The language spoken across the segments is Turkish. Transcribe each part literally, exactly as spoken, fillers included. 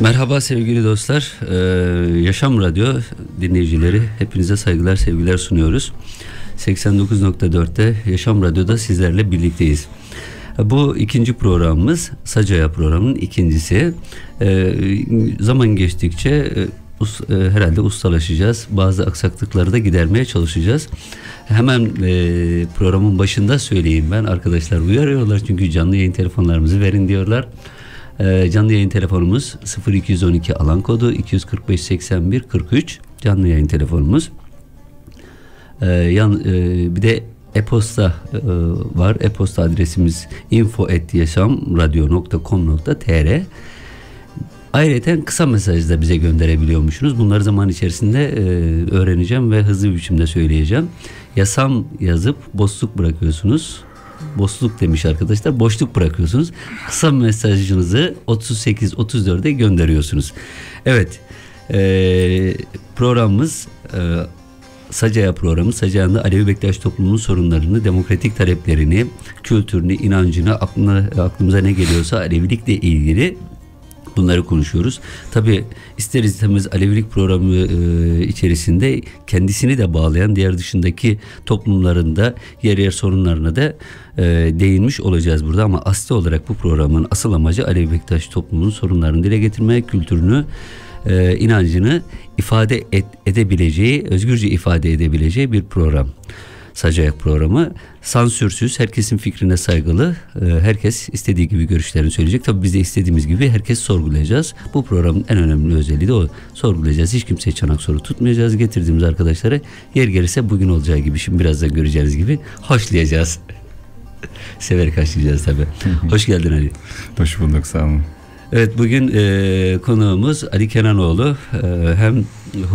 Merhaba sevgili dostlar, ee, Yaşam Radyo dinleyicileri, hepinize saygılar sevgiler sunuyoruz. seksen dokuz nokta dörtte Yaşam Radyo'da sizlerle birlikteyiz. Bu ikinci programımız, Sacayak programının ikincisi. Ee, zaman geçtikçe us, e, herhalde ustalaşacağız, bazı aksaklıkları da gidermeye çalışacağız. Hemen e, programın başında söyleyeyim ben, arkadaşlar uyarıyorlar çünkü canlı yayın telefonlarımızı verin diyorlar. Canlı yayın telefonumuz sıfır iki yüz on iki alan kodu iki yüz kırk beş seksen bir kırk üç canlı yayın telefonumuz. Ee, yan, e, bir de e-posta e, var. E-posta adresimiz info at yaşam radyo nokta com nokta tr. Ayrıca kısa mesaj da bize gönderebiliyormuşsunuz. Bunları zaman içerisinde e, öğreneceğim ve hızlı bir biçimde söyleyeceğim. Yasam yazıp boşluk bırakıyorsunuz. Boşluk demiş arkadaşlar. Boşluk bırakıyorsunuz. Kısa mesajınızı otuz sekiz otuz dörde gönderiyorsunuz. Evet. E, programımız e, Sacayak programı. Sacayak'ta Alevi Bektaş toplumunun sorunlarını, demokratik taleplerini, kültürünü, inancını, aklına, aklımıza ne geliyorsa Alevilikle ilgili bunları konuşuyoruz. Tabii ister istemez Alevilik programı e, içerisinde kendisini de bağlayan diğer dışındaki toplumlarında yer yer sorunlarına da e, değinmiş olacağız burada. Ama asli olarak bu programın asıl amacı Alevi Bektaş toplumunun sorunlarını dile getirmek, kültürünü, e, inancını ifade et, edebileceği, özgürce ifade edebileceği bir program. Sacayak programı sansürsüz, herkesin fikrine saygılı, herkes istediği gibi görüşlerini söyleyecek. Tabii biz de istediğimiz gibi herkes sorgulayacağız. Bu programın en önemli özelliği de o. Sorgulayacağız, hiç kimseye çanak soru tutmayacağız. Getirdiğimiz arkadaşlara yer gelirse bugün olacağı gibi, şimdi birazdan göreceğiniz gibi hoşlayacağız. Severek hoşlayacağız tabii. Hoş geldin Ali. Hoş bulduk, sağ olun. Evet, bugün e, konuğumuz Ali Kenanoğlu. E, hem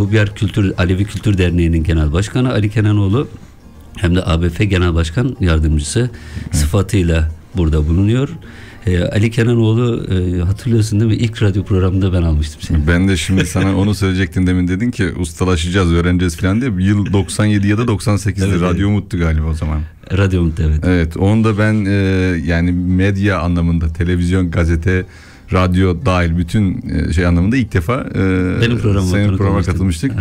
Hübyar Kültür Alevi Kültür Derneği'nin Genel Başkanı Ali Kenanoğlu, hem de A B F Genel Başkan Yardımcısı Hı. sıfatıyla burada bulunuyor. Ee, Ali Kenanoğlu, e, hatırlıyorsun değil mi? İlk radyo programında ben almıştım seni. Ben de şimdi sana onu söyleyecektim, demin dedin ki ustalaşacağız, öğreneceğiz falan diye. Yıl doksan yedi ya da doksan sekizde evet, Radyo Mutlu galiba o zaman. Radyo Mutlu, evet. Evet, onu da ben e, yani medya anlamında, televizyon, gazete, radyo dahil bütün şey anlamında ilk defa e, benim programı senin programa katılmıştık.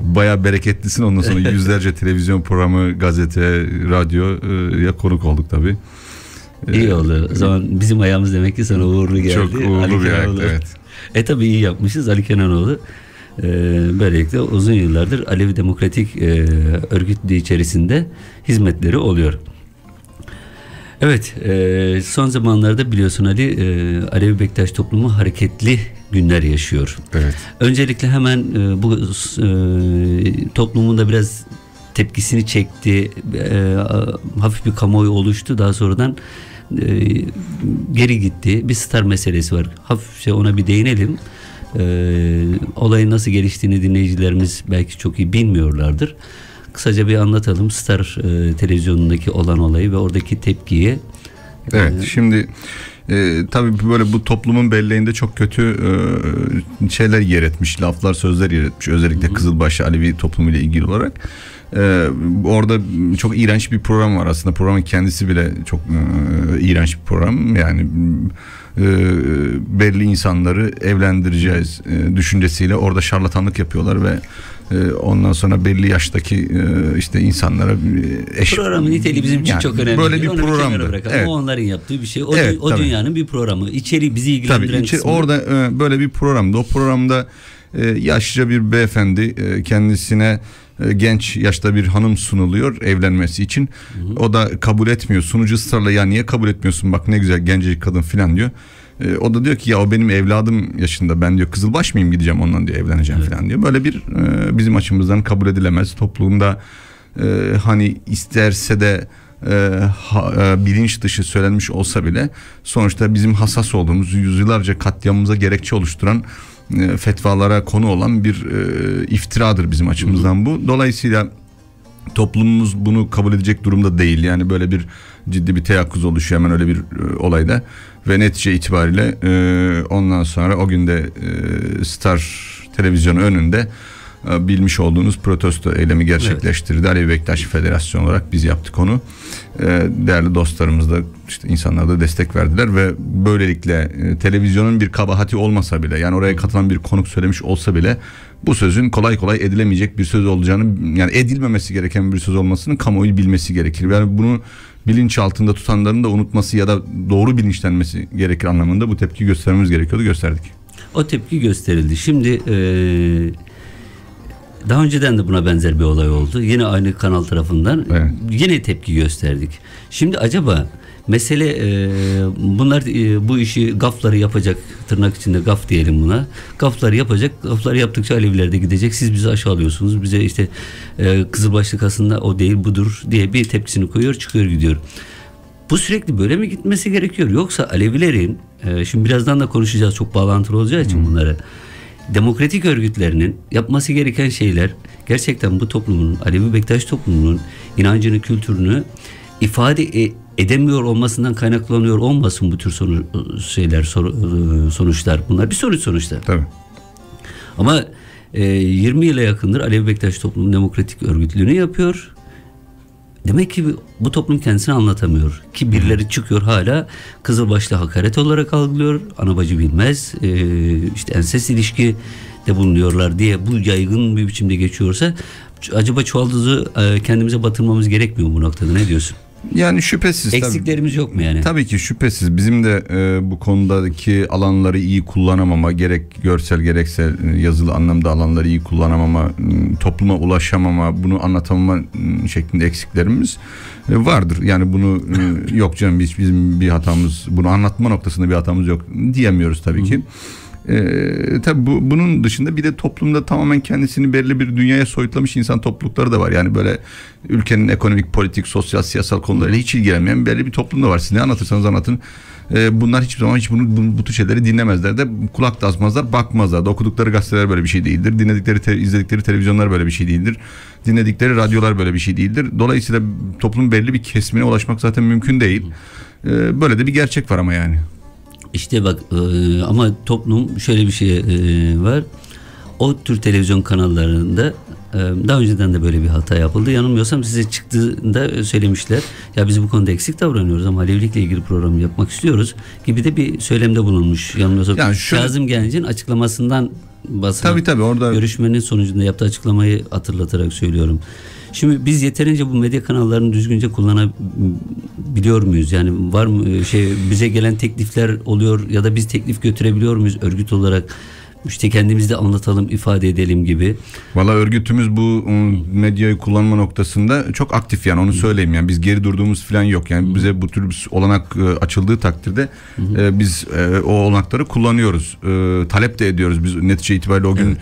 Bayağı bereketlisin. Ondan sonra yüzlerce televizyon programı, gazete, radyoya konuk olduk tabii. İyi oldu. O zaman bizim ayağımız demek ki sana uğurlu geldi. Çok uğurlu bir ayak, evet. E tabii iyi yapmışız Ali Kenanoğlu. E, böylelikle uzun yıllardır Alevi Demokratik e, örgütlü içerisinde hizmetleri oluyor. Evet, e, son zamanlarda biliyorsun Ali, e, Alevi Bektaş toplumu hareketli günler yaşıyor. Evet. Öncelikle hemen e, bu e, toplumun da biraz tepkisini çekti, e, hafif bir kamuoyu oluştu, daha sonradan e, geri gitti. Bir Star meselesi var, hafifçe ona bir değinelim. E, olayın nasıl geliştiğini dinleyicilerimiz belki çok iyi bilmiyorlardır. Kısaca bir anlatalım Star e, televizyonundaki olan olayı ve oradaki tepkiyi. Evet, e, şimdi e, tabii böyle bu toplumun belleğinde çok kötü e, şeyler yer etmiş, laflar, sözler yer etmiş. Özellikle Kızılbaş Alevi toplumu ile ilgili olarak. Ee, orada çok iğrenç bir program var aslında, programın kendisi bile çok e, iğrenç bir program yani. E, belli insanları evlendireceğiz e, düşüncesiyle orada şarlatanlık yapıyorlar ve e, ondan sonra belli yaştaki e, işte insanlara eş... Programın niteliği bizim için yani çok önemli. Böyle bir programdı. Evet. O onların yaptığı bir şey. O, evet, dü o dünyanın bir programı. İçeri bizi ilgilendiren tabii, içeri, orada e, böyle bir programdı. O programda e, yaşlıca bir beyefendi e, kendisine genç yaşta bir hanım sunuluyor evlenmesi için. Hı hı. O da kabul etmiyor. Sunucu ısrarla, ya niye kabul etmiyorsun, bak ne güzel gencecik kadın filan diyor. E, o da diyor ki ya o benim evladım yaşında, ben diyor Kızılbaş mıyım, gideceğim ondan diyor evleneceğim, evet, filan diyor. Böyle bir e, bizim açımızdan kabul edilemez toplumda e, hani isterse de e, ha, e, bilinç dışı söylenmiş olsa bile sonuçta bizim hassas olduğumuz, yüzyıllarca katliamımıza gerekçe oluşturan fetvalara konu olan bir e, iftiradır bizim açımızdan bu. Dolayısıyla toplumumuz bunu kabul edecek durumda değil. Yani böyle bir ciddi bir teyakkuz oluşuyor hemen öyle bir e, olayda. Ve netice itibariyle e, ondan sonra o günde e, Star televizyonu önünde bilmiş olduğunuz protesto eylemi gerçekleştirdi. Evet. Alevi Bektaş Federasyonu olarak biz yaptık onu. Değerli dostlarımız da, işte insanlar da destek verdiler ve böylelikle televizyonun bir kabahati olmasa bile, yani oraya katılan bir konuk söylemiş olsa bile, bu sözün kolay kolay edilemeyecek bir söz olacağını, yani edilmemesi gereken bir söz olmasını kamuoyu bilmesi gerekir. Yani bunu bilinç altında tutanların da unutması ya da doğru bilinçlenmesi gerekir anlamında bu tepki göstermemiz gerekiyordu, gösterdik. O tepki gösterildi. Şimdi ee... daha önceden de buna benzer bir olay oldu. Yine aynı kanal tarafından, evet, yine tepki gösterdik. Şimdi acaba mesele e, bunlar e, bu işi gafları yapacak, tırnak içinde gaf diyelim buna. Gafları yapacak, gafları yaptıkça Aleviler de gidecek. Siz bizi aşağılıyorsunuz, bize işte e, Kızılbaşlık aslında o değil budur diye bir tepkisini koyuyor, çıkıyor gidiyor. Bu sürekli böyle mi gitmesi gerekiyor? Yoksa Alevilerin, e, şimdi birazdan da konuşacağız, çok bağlantılı olacağı için hmm. bunları, demokratik örgütlerinin yapması gereken şeyler gerçekten bu toplumun, Alevi Bektaş toplumunun inancını, kültürünü ifade edemiyor olmasından kaynaklanıyor olmasın bu tür sonu, şeyler, sonuçlar. Bunlar bir sonuç sonuçta. Tabii. Ama e, yirmi yıla yakındır Alevi Bektaş toplumu demokratik örgütlüğünü yapıyor. Demek ki bu toplum kendisini anlatamıyor. Ki birileri çıkıyor hala Kızılbaşlı hakaret olarak algılıyor. Anabacı bilmez, işte ensest ilişki de bulunuyorlar diye bu yaygın bir biçimde geçiyorsa, acaba çuvaldızı kendimize batırmamız gerekmiyor bu noktada, ne diyorsun? Yani şüphesiz. Eksiklerimiz tabii, yok mu yani? Tabii ki şüphesiz. Bizim de e, bu konudaki alanları iyi kullanamama, gerek görsel gerekse yazılı anlamda alanları iyi kullanamama, topluma ulaşamama, bunu anlatamama şeklinde eksiklerimiz e, vardır. Yani bunu e, yok canım biz, bizim bir hatamız, bunu anlatma noktasında bir hatamız yok diyemiyoruz tabii ki. Ee, tabii bu, bunun dışında bir de toplumda tamamen kendisini belirli bir dünyaya soyutlamış insan toplulukları da var. Yani böyle ülkenin ekonomik, politik, sosyal, siyasal konularıyla hiç ilgilenmeyen belli bir toplum da var. Siz ne anlatırsanız anlatın, ee, bunlar hiçbir zaman hiç bunu, bu, bu tür şeyleri dinlemezler de, kulak da asmazlar, bakmazlar da. Okudukları gazeteler böyle bir şey değildir, dinledikleri te, izledikleri televizyonlar böyle bir şey değildir, dinledikleri radyolar böyle bir şey değildir. Dolayısıyla toplumun belli bir kesimine ulaşmak zaten mümkün değil. Ee, böyle de bir gerçek var ama yani. İşte bak e, ama toplum şöyle bir şey e, var. O tür televizyon kanallarında e, daha önceden de böyle bir hata yapıldı. Yanılmıyorsam size çıktığında söylemişler. Ya biz bu konuda eksik davranıyoruz ama Alevilikle ilgili program yapmak istiyoruz gibi de bir söylemde bulunmuş. Yanılmıyorsam yani şöyle... Kazım Genç'in açıklamasından basın tabii, tabii, orada... görüşmenin sonucunda yaptığı açıklamayı hatırlatarak söylüyorum. Şimdi biz yeterince bu medya kanallarını düzgünce kullanabiliyor muyuz? Yani var mı şey, bize gelen teklifler oluyor ya da biz teklif götürebiliyor muyuz örgüt olarak? İşte kendimiz de anlatalım, ifade edelim gibi. Vallahi örgütümüz bu medyayı kullanma noktasında çok aktif, yani onu söyleyeyim, yani biz geri durduğumuz falan yok. Yani bize bu tür olanak açıldığı takdirde biz o olanakları kullanıyoruz. Talep de ediyoruz. Biz netice itibariyle o gün evet.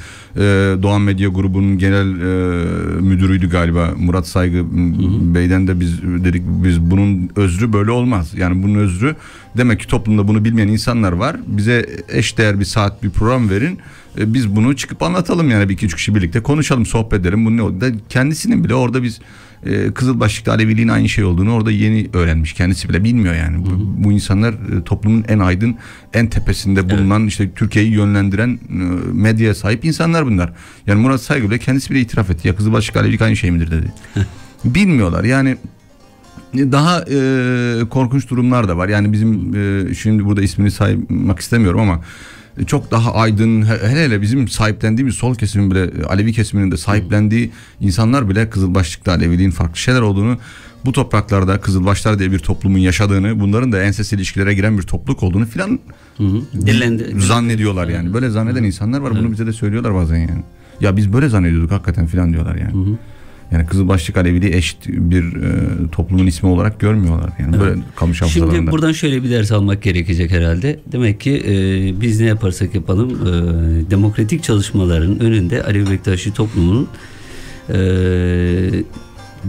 Doğan Medya Grubu'nun genel müdürüydü galiba Murat Saygı Bey'den de biz dedik, biz bunun özrü böyle olmaz. Yani bunun özrü, demek ki toplumda bunu bilmeyen insanlar var. Bize eşdeğer bir saat, bir program verin. Biz bunu çıkıp anlatalım, yani bir iki üç kişi birlikte konuşalım, sohbet edelim. Bunun ne oldu? Kendisinin bile orada biz e, Kızılbaşlık'ta Aleviliğin aynı şey olduğunu orada yeni öğrenmiş. Kendisi bile bilmiyor yani. Hı hı. Bu, bu insanlar e, toplumun en aydın, en tepesinde bulunan, evet, işte Türkiye'yi yönlendiren e, medyaya sahip insanlar bunlar. Yani Murat Saygı bile, kendisi bile itiraf etti. Ya Kızılbaşlık Alevilik aynı şey midir dedi. Bilmiyorlar yani. Daha e, korkunç durumlar da var. Yani bizim e, şimdi burada ismini saymak istemiyorum ama çok daha aydın, hele hele bizim sahiplendiğimiz sol kesimin bile, Alevi kesiminin de sahiplendiği insanlar bile Kızılbaşlık'ta Aleviliğin farklı şeyler olduğunu, bu topraklarda Kızılbaşlar diye bir toplumun yaşadığını, bunların da ensest ilişkilere giren bir topluluk olduğunu filan zannediyorlar yani. Böyle zanneden insanlar var. Bunu bize de söylüyorlar bazen yani. Ya biz böyle zannediyorduk hakikaten filan diyorlar yani. Hı hı. Yani Kızılbaşlık Aleviliği eşit bir e, toplumun ismi olarak görmüyorlar. Yani böyle, evet, kamış hafızalarında. Şimdi buradan şöyle bir ders almak gerekecek herhalde. Demek ki e, biz ne yaparsak yapalım e, demokratik çalışmaların önünde Alevi Bektaşi toplumunun e,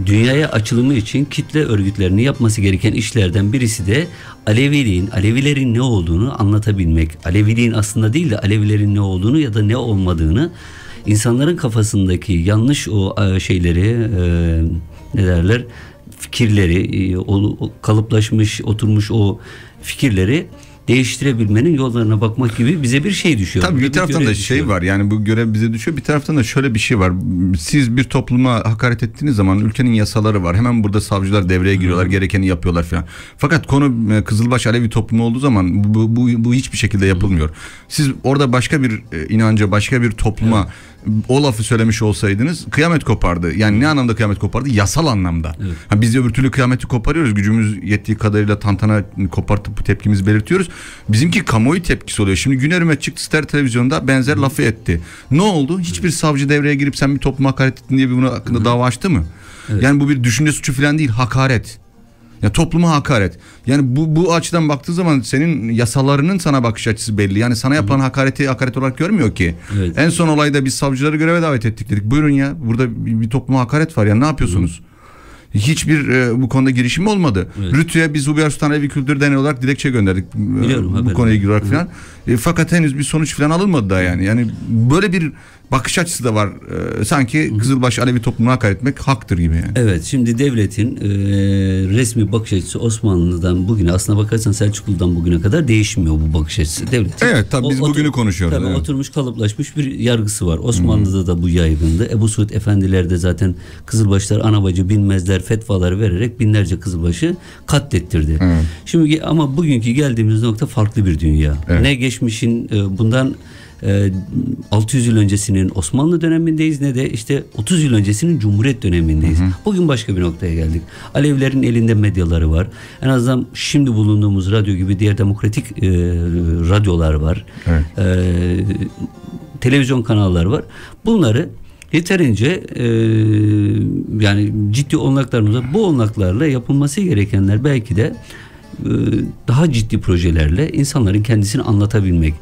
dünyaya açılımı için kitle örgütlerini yapması gereken işlerden birisi de Aleviliğin, Alevilerin ne olduğunu anlatabilmek. Aleviliğin aslında değil de Alevilerin ne olduğunu ya da ne olmadığını, İnsanların kafasındaki yanlış o şeyleri, e, ne derler, fikirleri, e, o, kalıplaşmış, oturmuş o fikirleri değiştirebilmenin yollarına bakmak gibi bize bir şey düşüyor. Tabii bir taraftan da şey var, yani bu görev bize düşüyor. Bir taraftan da şöyle bir şey var. Siz bir topluma hakaret ettiğiniz zaman ülkenin yasaları var. Hemen burada savcılar devreye giriyorlar. Hı. Gerekeni yapıyorlar falan. Fakat konu Kızılbaş Alevi toplumu olduğu zaman bu, bu, bu hiçbir şekilde yapılmıyor. Hı. Siz orada başka bir inanca, başka bir topluma, evet, o lafı söylemiş olsaydınız kıyamet kopardı. Yani ne anlamda kıyamet kopardı? Yasal anlamda. Evet. Ha, biz de öbür türlü kıyameti koparıyoruz. Gücümüz yettiği kadarıyla tantana kopartıp tepkimizi belirtiyoruz. Bizimki kamuoyu tepkisi oluyor. Şimdi Günevim çıktı Star Televizyonunda benzer Hı. lafı etti. Ne oldu? Hiçbir Hı. savcı devreye girip sen bir topluma hakaret ettin diye bir buna hakkında Hı. dava açtı mı? Evet. Yani bu bir düşünce suçu falan değil. Hakaret. Ya topluma hakaret. Yani bu bu açıdan baktığı zaman senin yasalarının sana bakış açısı belli. Yani sana yapılan hakareti hakaret olarak görmüyor ki. Evet. En son olayda biz savcıları göreve davet ettik dedik. Buyurun ya, burada bir topluma hakaret var ya, ne yapıyorsunuz? Hı. Hiçbir e, bu konuda girişim olmadı. Evet. Rütü'ye biz Hübyar Alevi Kültür Derneği olarak dilekçe gönderdik. Biliyorum, bu konuya ilgili olarak falan. E, fakat henüz bir sonuç falan alınmadı daha yani. Yani böyle bir bakış açısı da var. Ee, sanki Kızılbaş Alevi toplumuna hakaret etmek haktır gibi yani. Evet, şimdi devletin e, resmi bakış açısı Osmanlı'dan bugüne, aslına bakarsan Selçuklu'dan bugüne kadar değişmiyor bu bakış açısı devletin. Evet, tabii biz o, bugünü konuşuyoruz. Tabii evet. Oturmuş kalıplaşmış bir yargısı var. Osmanlı'da Hı. da bu yaygındı. Ebu Suud efendiler de zaten Kızılbaşlar anabacı bilmezler fetvaları vererek binlerce Kızılbaşı katlettirdi. Evet. Şimdi ama bugünkü geldiğimiz nokta farklı bir dünya. Evet. Ne geçmişin e, bundan altı yüz yıl öncesinin Osmanlı dönemindeyiz, ne de işte otuz yıl öncesinin Cumhuriyet dönemindeyiz. Hı hı. Bugün başka bir noktaya geldik. Alevilerin elinde medyaları var. En azından şimdi bulunduğumuz radyo gibi diğer demokratik e, radyolar var. Evet. E, televizyon kanalları var. Bunları yeterince e, yani ciddi olanaklarımızda bu olanaklarla yapılması gerekenler belki de e, daha ciddi projelerle insanların kendisini anlatabilmek.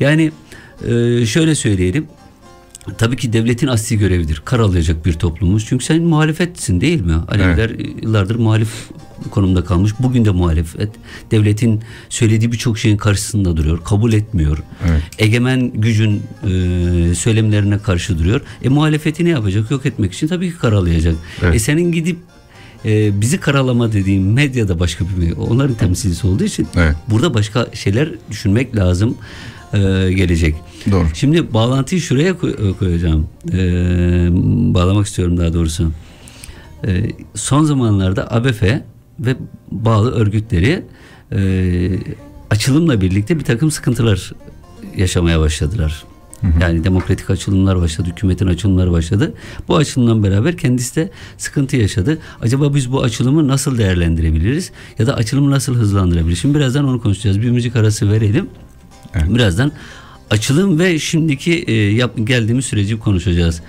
Yani Ee, şöyle söyleyelim, tabii ki devletin asli görevidir karalayacak bir toplumuz, çünkü sen muhalefetsin değil mi? Aleviler evet. yıllardır muhalif konumda kalmış, bugün de muhalefet devletin söylediği birçok şeyin karşısında duruyor, kabul etmiyor, evet. egemen gücün e, söylemlerine karşı duruyor. E muhalefeti ne yapacak? Yok etmek için tabii ki karalayacak. Evet. E senin gidip Ee, bizi karalama dediğim medyada başka bir, onların temsilcisi olduğu için evet. burada başka şeyler düşünmek lazım ee, gelecek. Doğru. Şimdi bağlantıyı şuraya koy koyacağım. Ee, bağlamak istiyorum daha doğrusu. Ee, son zamanlarda A B F ve bağlı örgütleri e, açılımla birlikte bir takım sıkıntılar yaşamaya başladılar. Yani demokratik açılımlar başladı, hükümetin açılımları başladı. Bu açılımdan beraber kendisi de sıkıntı yaşadı. Acaba biz bu açılımı nasıl değerlendirebiliriz? Ya da açılımı nasıl hızlandırabiliriz? Şimdi birazdan onu konuşacağız. Bir müzik arası verelim. Evet. Birazdan açılım ve şimdiki e, yap, geldiğimiz süreci konuşacağız.